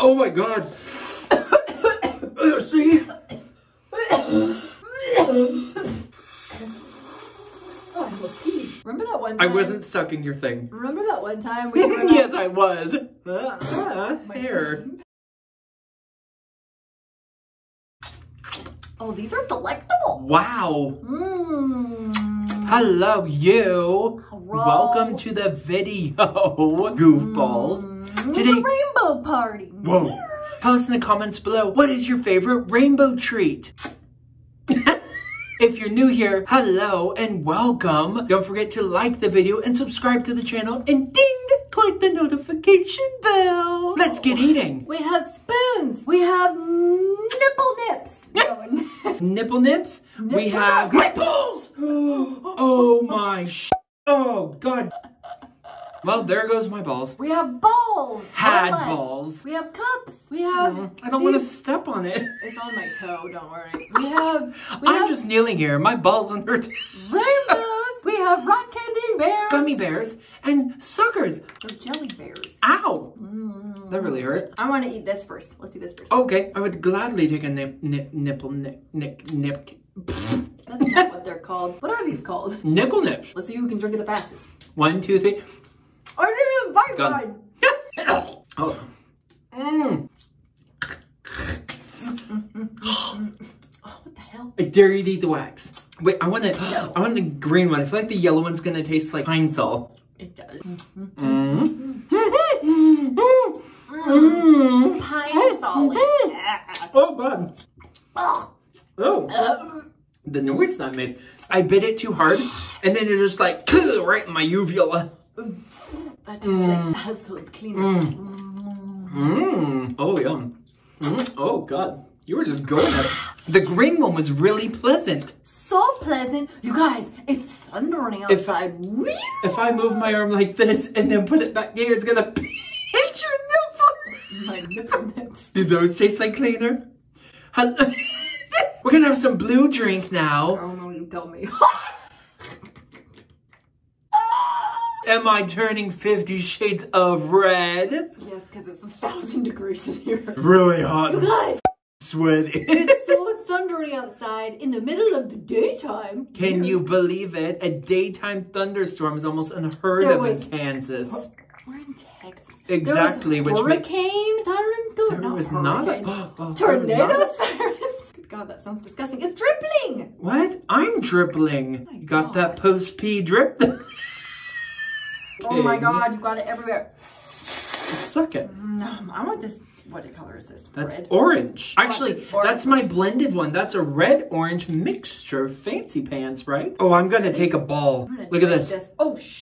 Oh my God. See? I almost peed. Remember that one time? I wasn't sucking your thing. Remember that one time we were yes, I was. Hair. Oh, these are delectable. Wow. Mm. Hello, you. Hello. Welcome to the video, goofballs. Mm. Today, the rainbow party. Whoa. Yeah. Tell us in the comments below, what is your favorite rainbow treat? If you're new here, hello and welcome. Don't forget to like the video and subscribe to the channel and ding, click the notification bell. Let's get eating. We have spoons. We have Nik-L-Nips. Nik-L-Nips? We have nipples. Oh my sh. Oh God. Well, there goes my balls. We have balls. Had balls. We have cups. We have... No, I don't want to step on it. It's on my toe, don't worry. We have... I'm just kneeling here. My balls on her toe. Rainbows. We have rock candy bears. Gummy bears. And suckers. They're jelly bears. Ow. Mm. That really hurt. I want to eat this first. Let's do this first. Okay. I would gladly take a nip. That's not what they're called. What are these called? Nik-L-Nips. Let's see who can drink it the fastest. 1, 2, 3... I didn't bite mine. Oh. Mm. Oh, what the hell? I dare you to eat the wax. Wait, I want the green one. I feel like the yellow one's gonna taste like Pine Sol. It does. Pine Sol. Oh God. Oh. The noise that I made. I bit it too hard, and then it just like right in my uvula. That tastes like the household cleaner. Oh, yum. Oh, God. You were just going at it. The green one was really pleasant. So pleasant. You guys, it's thundering outside. If I move my arm like this and then put it back here, it's gonna pinch your nipple. My Nik-L-Nips. Do those taste like cleaner? We're gonna have some blue drink now. Oh, no, you tell me. Am I turning 50 shades of red? Yes, because it's 1,000 degrees in here. Really hot. You guys. Sweaty. It's so thundery outside in the middle of the daytime. Can you believe it? A daytime thunderstorm is almost unheard of in Kansas. We're in Texas. Exactly. There was hurricane sirens going on. Tornado sirens. Good God, that sounds disgusting. It's dripping. What? I'm dripping. You got that post-pee drip? Oh my God, you got it everywhere. Suck it. I want this, what color is this? That's red. Orange. Actually, that's my blended one. That's a red-orange mixture. Fancy pants, right? Oh, I'm gonna take a ball. Look at this. Oh, shit.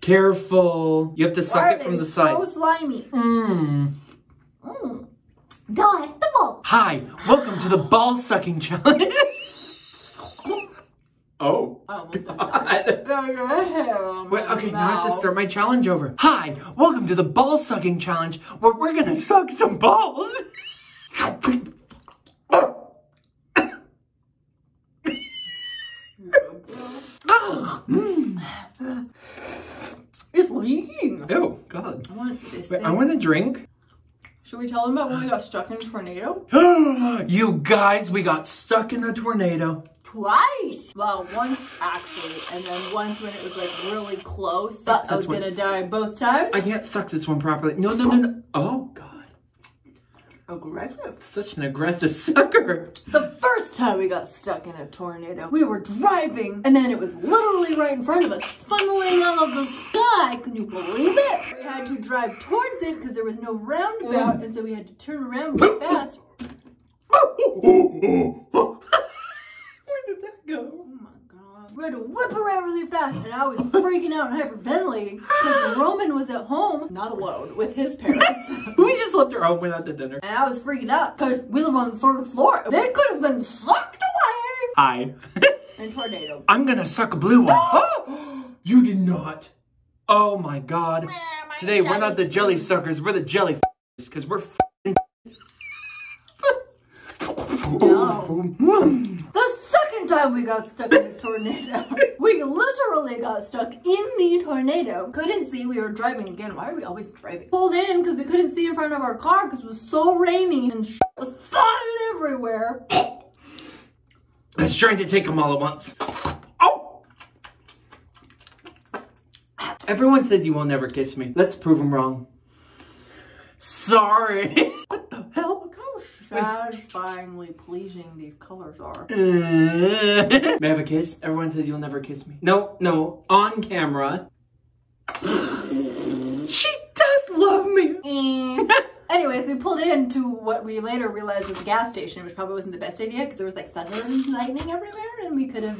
Careful. You have to suck it from the side. It's so slimy. Mmm. Mmm. Delectable. Hi, welcome to the ball sucking challenge. Oh, God. Wait, okay, now I have to start my challenge over. Hi, welcome to the ball sucking challenge where we're gonna suck some balls. It's leaking. Oh, God. I want this thing. I want a drink. Should we tell them about when we got stuck in a tornado? You guys, we got stuck in a tornado. Twice! Well, once actually, and then once when it was like really close, but I was gonna die both times. I can't suck this one properly. No, no, no, no. Oh, God. Aggressive. Such an aggressive sucker. The first time we got stuck in a tornado, we were driving, and then it was literally right in front of us, funneling out of the sky. Can you believe it? We had to drive towards it because there was no roundabout, and so we had to turn around really fast. We had to whip around really fast, and I was freaking out and hyperventilating because Roman was at home, not alone, with his parents. We just left her home, went out to dinner. And I was freaking out because we live on the third floor. They could have been sucked away. Hi. And tornado. I'm going to suck a blue one. Oh, you did not. Oh, my God. Today, we're not the jelly suckers. We're the jelly f***ers because we're f***ing. No. The sucking second time we got stuck in the tornado. We literally got stuck in the tornado. Couldn't see, we were driving again. Why are we always driving? Pulled in because we couldn't see in front of our car because it was so rainy and shit was flying everywhere. I was trying to take them all at once. Oh! Everyone says you will never kiss me. Let's prove them wrong. Sorry. What the hell? Look how satisfyingly pleasing these colors are. May I have a kiss? Everyone says you'll never kiss me. No, no, on camera. She does love me. Anyways, we pulled into what we later realized was a gas station, which probably wasn't the best idea because there was like thunder and lightning everywhere and we could have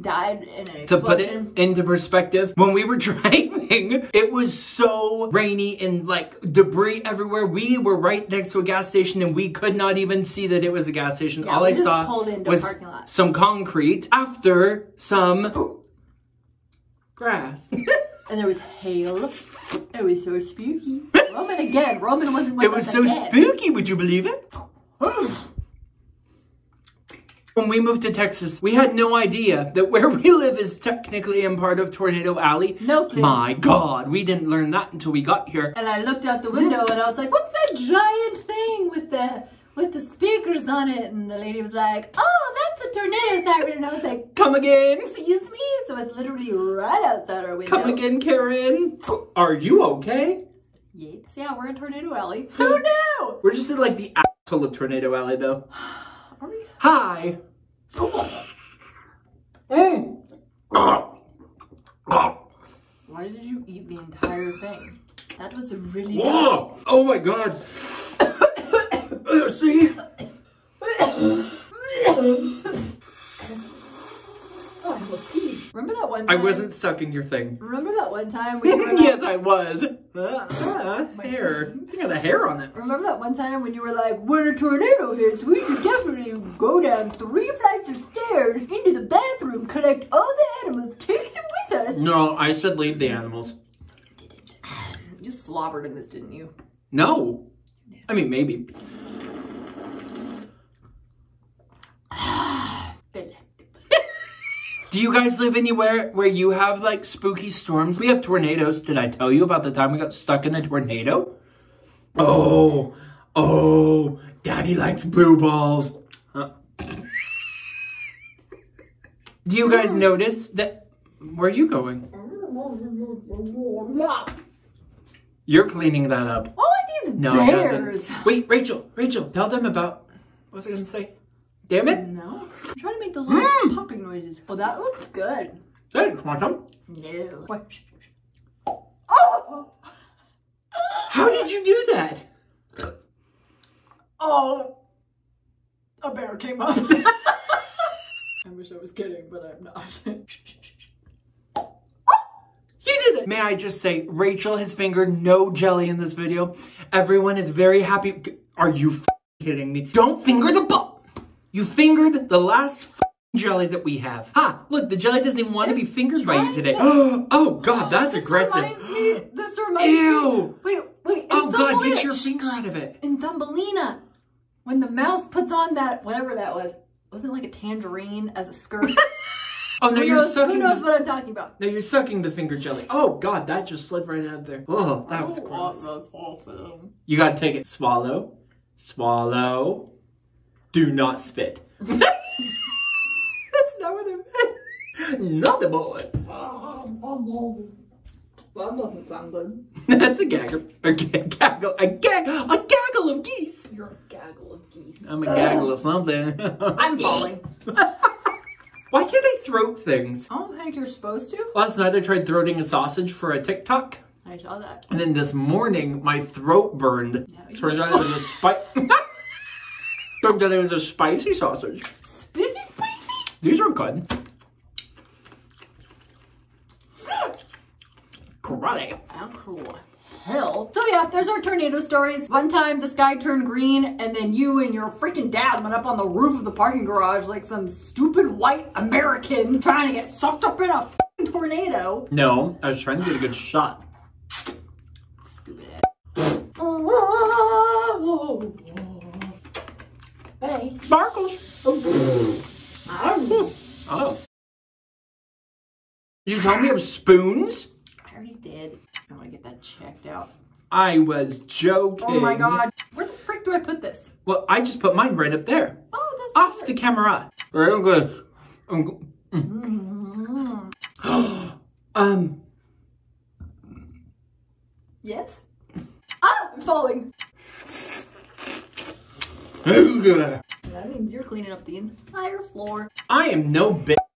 died in an explosion. To put it into perspective, when we were driving, it was so rainy and like debris everywhere. We were right next to a gas station and we could not even see that it was a gas station. Yeah, all I saw was some concrete after some grass. And there was hail. It was so spooky. Roman again. Roman wasn't with us again. It was so spooky, would you believe it? When we moved to Texas, we had no idea that where we live is technically in part of Tornado Alley. Nope. My God, we didn't learn that until we got here. And I looked out the window and I was like, what's that giant thing with the speakers on it? And the lady was like, oh, that's a tornado siren. And I was like, come again. Excuse me? So it's literally right outside our window. Come again, Karen. Are you okay? Yes. So yeah, we're in Tornado Alley. Who knew? We're just in like the asshole of Tornado Alley though. Are we? Hi. Why did you eat the entire thing? That was really whoa! Dumb. Oh my God. See? Oh, I almost peed. Remember that one time? I wasn't sucking your thing. Remember that one time we were yes, I was. Hair. You got a hair on it. Remember that one time when you were like, when a tornado hits, we should definitely go down 3 flights of stairs into the bathroom, collect all the animals, take them with us. No, I said leave the animals. You didn't. You slobbered in this, didn't you? No. I mean, maybe. Do you guys live anywhere where you have like spooky storms? We have tornadoes. Did I tell you about the time we got stuck in a tornado? Oh, oh, daddy likes blue balls. Huh. Do you guys notice that? Where are you going? You're cleaning that up. Oh, I did. No, it doesn't. Wait, Rachel, tell them about, what was I gonna say? Damn it. No. I'm trying to make the little popping noises. Well, that looks good. Thanks, want some? No. What? Oh! How did you do that? Oh, a bear came up. I wish I was kidding, but I'm not. May I just say, Rachel has fingered no jelly in this video. Everyone is very happy. Are you f***ing kidding me? Don't finger the ball. You fingered the last f***ing jelly that we have. Ha, look, the jelly doesn't even want to be fingered by you today. Oh, God, that's aggressive. This reminds me. Ew. Wait. Oh, God, get your finger out of it. In Thumbelina, when the mouse puts on that, whatever that was. Wasn't it like a tangerine as a skirt? Oh, no, who knows what I'm talking about? No, you're sucking the finger jelly. Oh, God, that just slid right out of there. Oh, that was gross. That's awesome. You gotta take it. Swallow. Swallow. Do not spit. That's not what I meant. Not the bullet. That doesn't sound good. That's a gaggle. A gaggle of geese. You're a gaggle of geese. I'm a gaggle of something. I'm falling. Why can't I throat things? I don't think you're supposed to. Last night I tried throating a sausage for a TikTok. I saw that. And then this morning my throat burned. Yeah, turns out it was a turns out it was a spicy sausage. Spicy? These are good. Karate. I'm cool. Hell. So yeah, there's our tornado stories. One time the sky turned green and then you and your freaking dad went up on the roof of the parking garage like some stupid white American trying to get sucked up in a fucking tornado. No, I was trying to get a good shot. Stupid ass. Hey. Sparkles. You told me of spoons? I already did. I want to get that checked out. I was joking. Oh my god. Where the frick do I put this? Well, I just put mine right up there. Oh, that's off the camera. Right, I'm good. Yes? Ah, I'm falling. That means you're cleaning up the entire floor. I am no bitch.